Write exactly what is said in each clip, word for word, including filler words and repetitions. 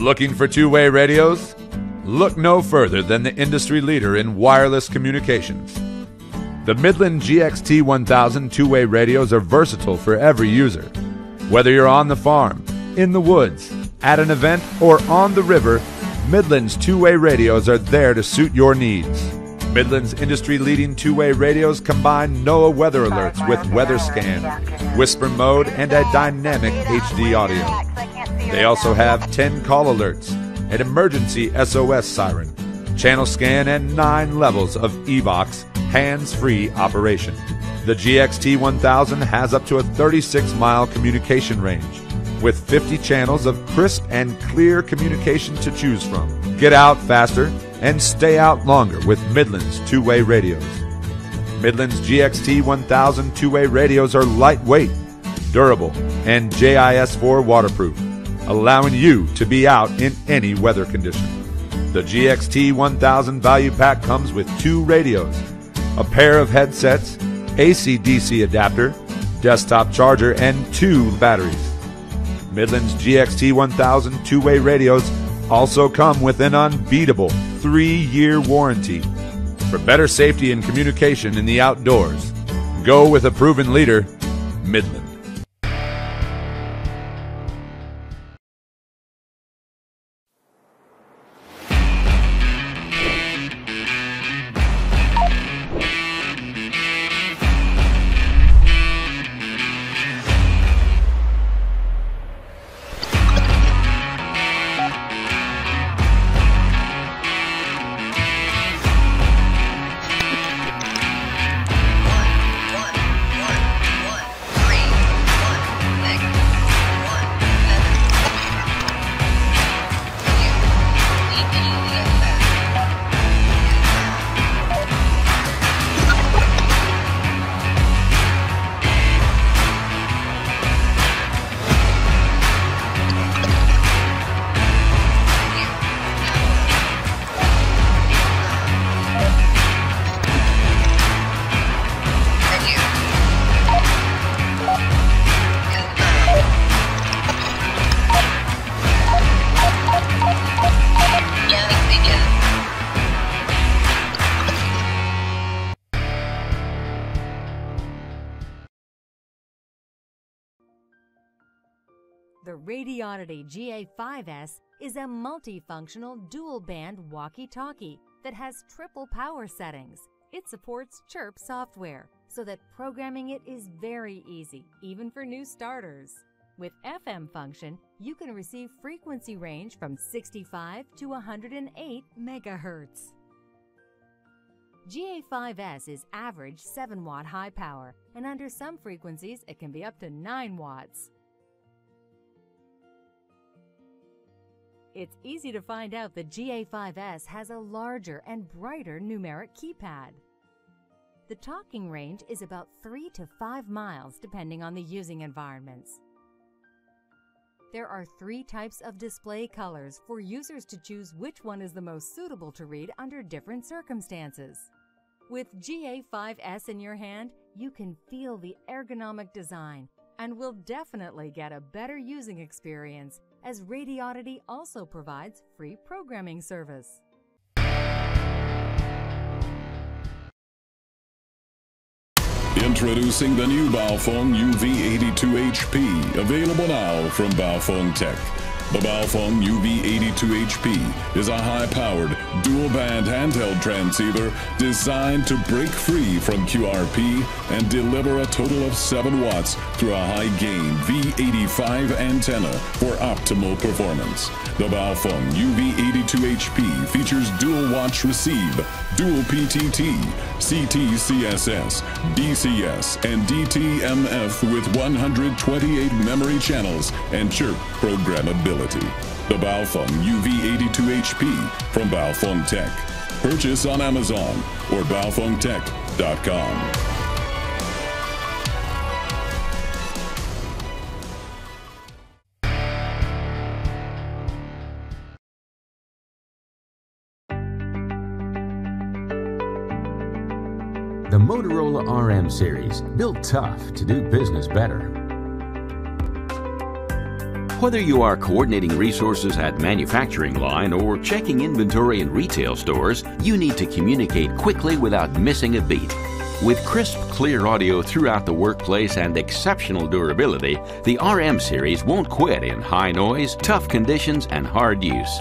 Looking for two-way radios? Look no further than the industry leader in wireless communications. The Midland G X T one thousand two-way radios are versatile for every user. Whether you're on the farm, in the woods, at an event, or on the river, Midland's two-way radios are there to suit your needs. Midland's industry-leading two-way radios combine NOAA weather alerts with weather scan, whisper mode, and a dynamic H D audio. They also have ten call alerts, an emergency S O S siren, channel scan, and nine levels of EVOX hands-free operation. The G X T one thousand has up to a thirty-six mile communication range with fifty channels of crisp and clear communication to choose from. Get out faster and stay out longer with Midland's two-way radios. Midland's G X T one thousand two-way radios are lightweight, durable, and J I S four waterproof, allowing you to be out in any weather condition. The G X T one thousand value pack comes with two radios, a pair of headsets, A C D C adapter, desktop charger, and two batteries. Midland's G X T one thousand two-way radios also come with an unbeatable three year warranty. For better safety and communication in the outdoors, go with a proven leader, Midland. The Radioddity G A five S is a multifunctional dual-band walkie-talkie that has triple power settings. It supports CHIRP software, so that programming it is very easy, even for new starters. With F M function, you can receive frequency range from sixty-five to one hundred eight megahertz. G A five S is average seven watt high power, and under some frequencies, it can be up to nine watts. It's easy to find out the G A five S has a larger and brighter numeric keypad. The talking range is about three to five miles depending on the using environments. There are three types of display colors for users to choose which one is the most suitable to read under different circumstances. With G A five S in your hand, you can feel the ergonomic design and will definitely get a better using experience, as Radioddity also provides free programming service. Introducing the new Baofeng U V eighty-two H P, available now from Baofeng Tech. The Baofeng U V eighty-two H P is a high-powered, dual-band handheld transceiver designed to break free from Q R P and deliver a total of seven watts through a high-gain V eighty-five antenna for optimal performance. The Baofeng U V eighty-two H P features dual-watch receive, dual P T T, C T C S S, D C S, and D T M F with one hundred twenty-eight memory channels and CHIRP programmability. The Baofeng U V eighty-two H P from Baofeng Tech. Purchase on Amazon or baofeng tech dot com. The Motorola R M series, built tough to do business better. Whether you are coordinating resources at manufacturing line or checking inventory in retail stores, you need to communicate quickly without missing a beat. With crisp, clear audio throughout the workplace and exceptional durability, the R M series won't quit in high noise, tough conditions, and hard use.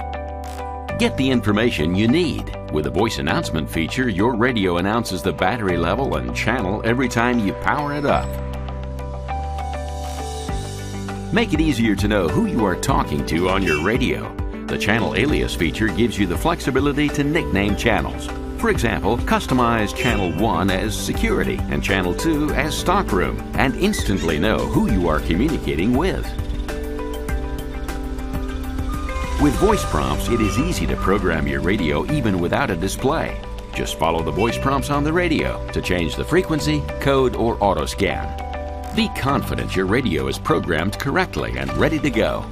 Get the information you need. With a voice announcement feature, your radio announces the battery level and channel every time you power it up. Make it easier to know who you are talking to on your radio. The Channel Alias feature gives you the flexibility to nickname channels. For example, customize Channel one as Security and Channel two as Stockroom, and instantly know who you are communicating with. With voice prompts, it is easy to program your radio even without a display. Just follow the voice prompts on the radio to change the frequency, code, or auto-scan. Be confident your radio is programmed correctly and ready to go.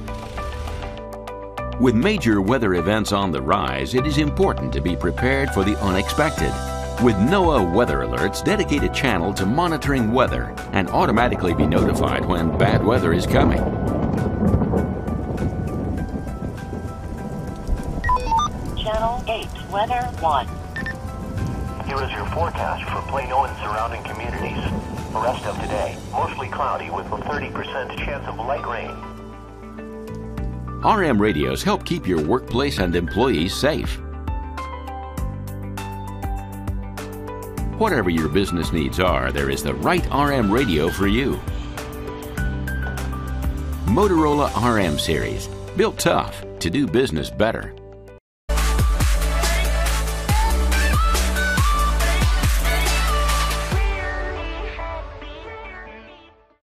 With major weather events on the rise, it is important to be prepared for the unexpected. With NOAA weather alerts, dedicate a channel to monitoring weather and automatically be notified when bad weather is coming. Channel eight, Weather one. Here is your forecast for Plano and surrounding communities. The rest of today, mostly cloudy with a thirty percent chance of light rain. R M radios help keep your workplace and employees safe. Whatever your business needs are, there is the right R M radio for you. Motorola R M series, built tough to do business better.